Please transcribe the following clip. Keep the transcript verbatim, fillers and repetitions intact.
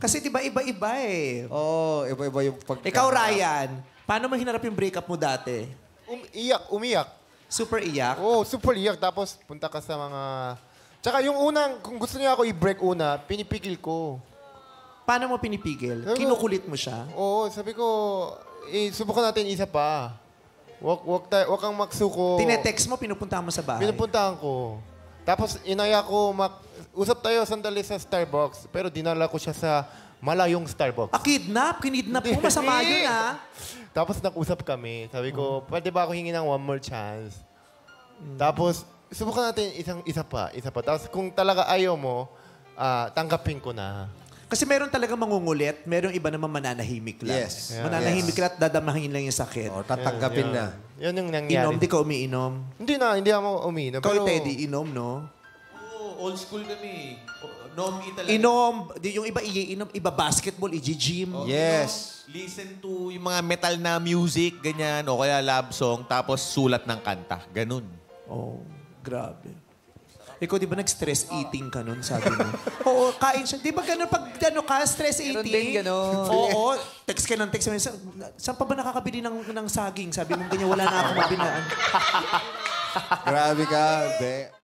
Kasi di ba iba-iba eh. Oo, oh, iba-iba yung pag... Ikaw, Ryan, paano mo hinarap yung breakup mo dati? Um, iyak, umiyak. Super iyak? Oo, oh, super iyak. Tapos punta ka sa mga... Tsaka yung unang, kung gusto niya ako i-break una, pinipigil ko. Paano mo pinipigil? Sabi Kinukulit mo siya? Oo, oh, sabi ko, eh, subukan natin isa pa. Wag, wag, wag kang magsuko. Tinetext mo, pinupuntahan mo sa bahay? Pinupuntahan ko. Tapos inaya ko, mak usap tayo sandali sa Starbucks, pero dinala ko siya sa malayong Starbucks. Ah, kidnap? Kinidnap mo? Masama yun, ha? Tapos nag-usap kami. Sabi ko, pwede ba ako hingi ng one more chance? Mm. Tapos, subukan natin isang isa pa, isa pa. Tapos kung talaga ayaw mo, uh, tanggapin ko na. Kasi meron talaga mangungulit, meron iba naman mananahimik lang. Yes. Yeah, mananahimik yes. lang at dadamahin lang yung sakit. O, tatanggapin yeah, yeah. na. Yun yung nangyari. Inom, di ka umiinom? Hindi na, hindi ako umiinom. Kau pero... Teddy, inom, no? Oo, old school kami. Nomi talaga. Inom, yung iba iinom, iba basketball, i-gym. Oh, yes. Inom, listen to yung mga metal na music, ganyan, o kaya love song, tapos sulat ng kanta. Ganun. Oh, grabe. Ikaw, di ba nag-stress eating ka nun, sabi mo? Oo, kain siya. Di ba gano'n pag ano ka, stress eating? Meron din gano'n. Oo, text ka ng text. Sa, saan pa ba nakakabili ng, ng saging? Sabi mo, ganyan, wala na akong mabinaan. Grabe ka, be.